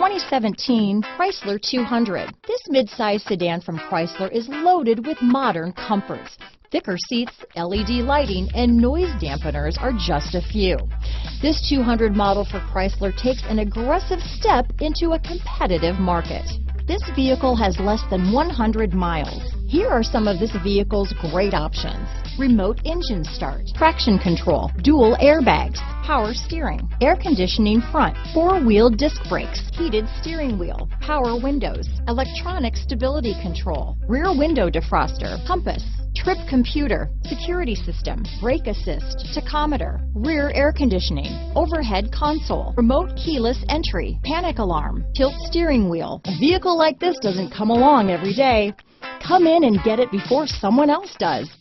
2017 Chrysler 200. This midsize sedan from Chrysler is loaded with modern comforts. Thicker seats, LED lighting, and noise dampeners are just a few. This 200 model for Chrysler takes an aggressive step into a competitive market. This vehicle has less than 100 miles. Here are some of this vehicle's great options: remote engine start, traction control, dual airbags, power steering, air conditioning front, four-wheel disc brakes, heated steering wheel, power windows, electronic stability control, rear window defroster, compass, trip computer, security system, brake assist, tachometer, rear air conditioning, overhead console, remote keyless entry, panic alarm, tilt steering wheel. A vehicle like this doesn't come along every day. Come in and get it before someone else does.